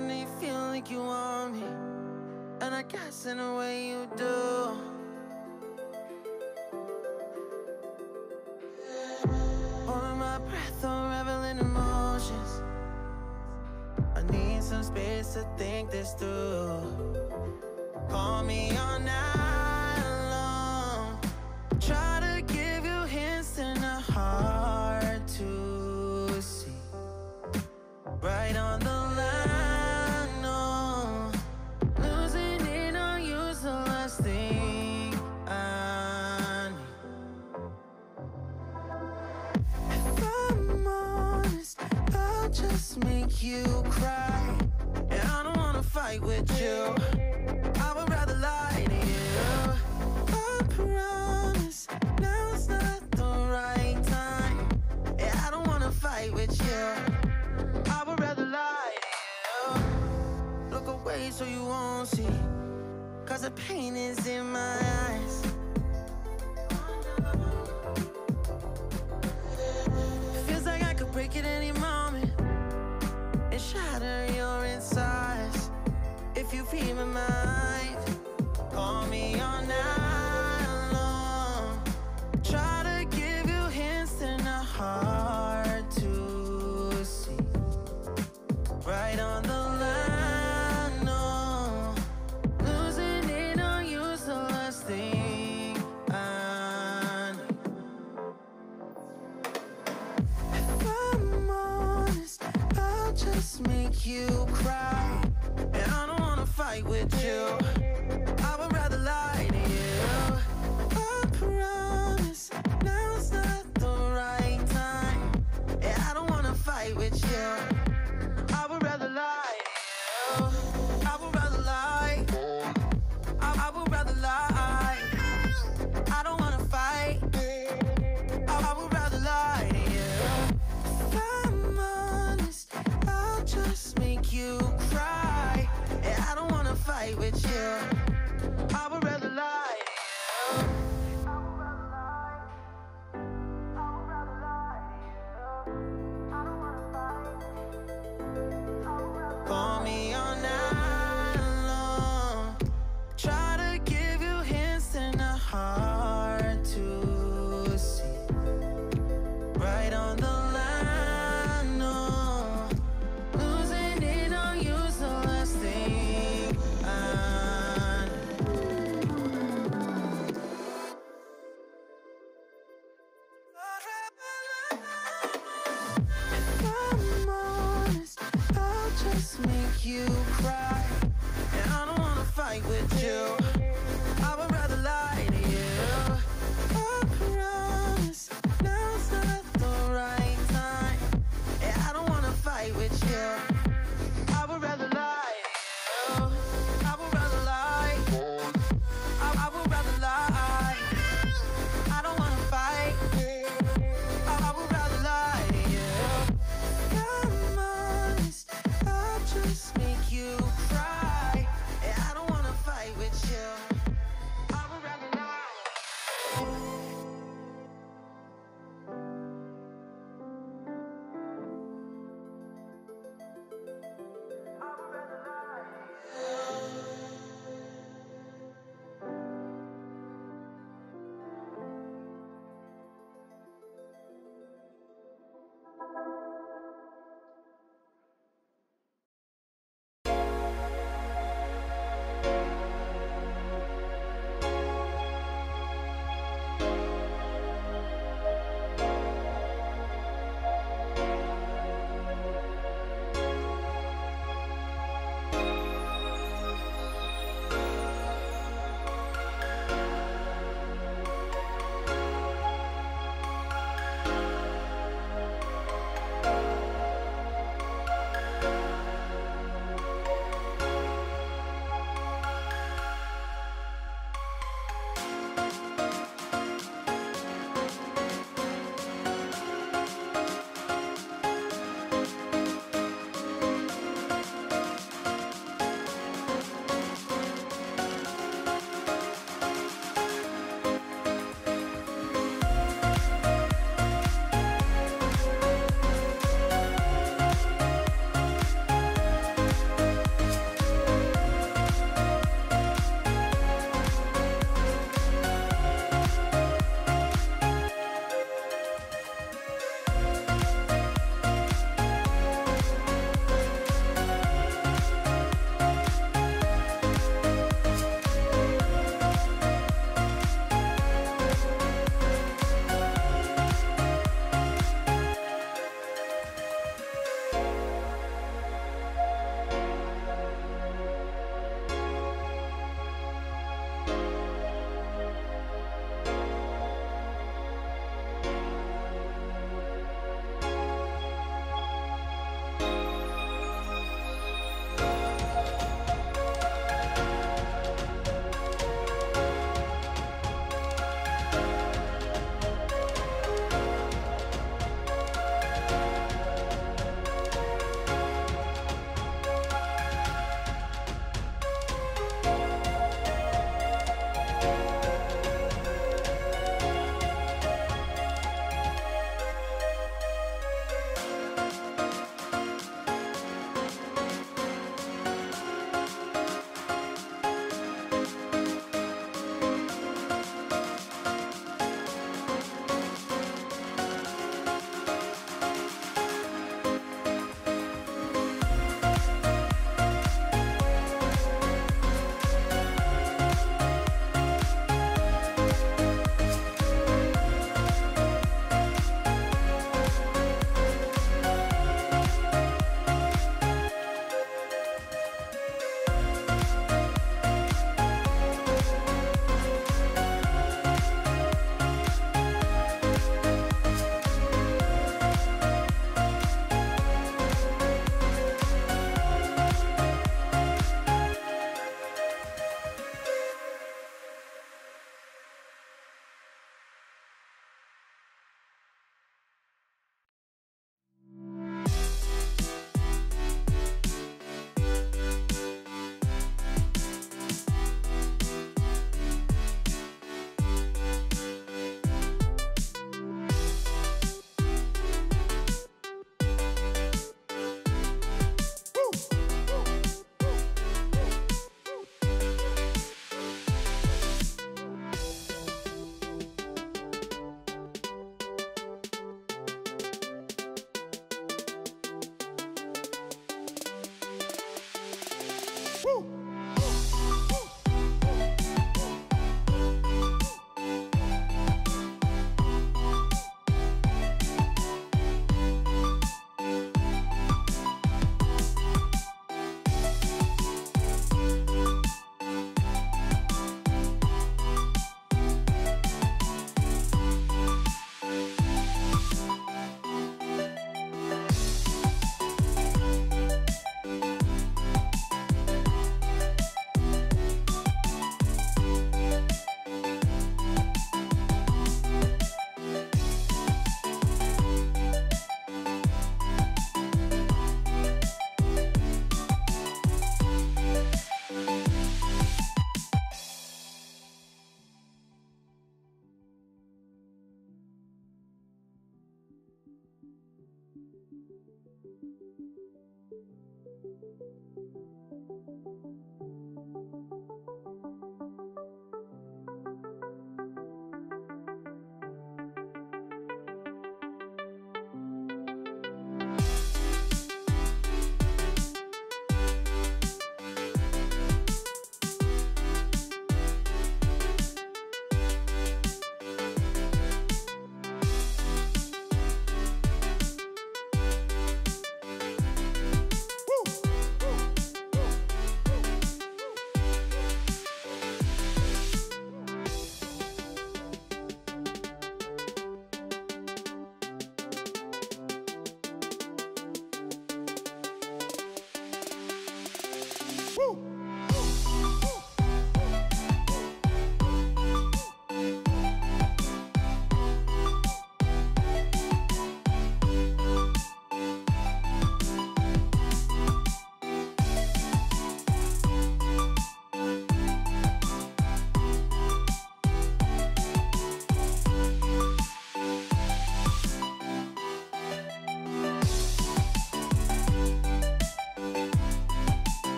I know you feel like you want me, and I guess in a way you do. Holding my breath, I'm reveling emotions. I need some space to think this through. Call me all night long, try to give you hints and a hard to see. Right on the line, no, losing it on you's the last thing I need. If I'm honest, I'll just make you cry, and I don't wanna fight with you. So you won't see, cause the pain is in my eyes. It feels like I could break at any moment and shatter your insides. If you feel my mind, call me all night long, try to give you hints and a hard to see. Right on the make you cry, and I don't wanna fight with you. I would rather lie to you. I promise now's not the right time, and I don't wanna fight with you. I would rather lie to you. I would rather lie. I would rather lie. I don't wanna fight. I would rather lie to you. If I'm honest, I'll just make you cry, and I don't wanna fight with you. I would rather lie to you. Call me all night long, try to give you hints and a hard to see. Right on the line, no, losing it on you's the last thing I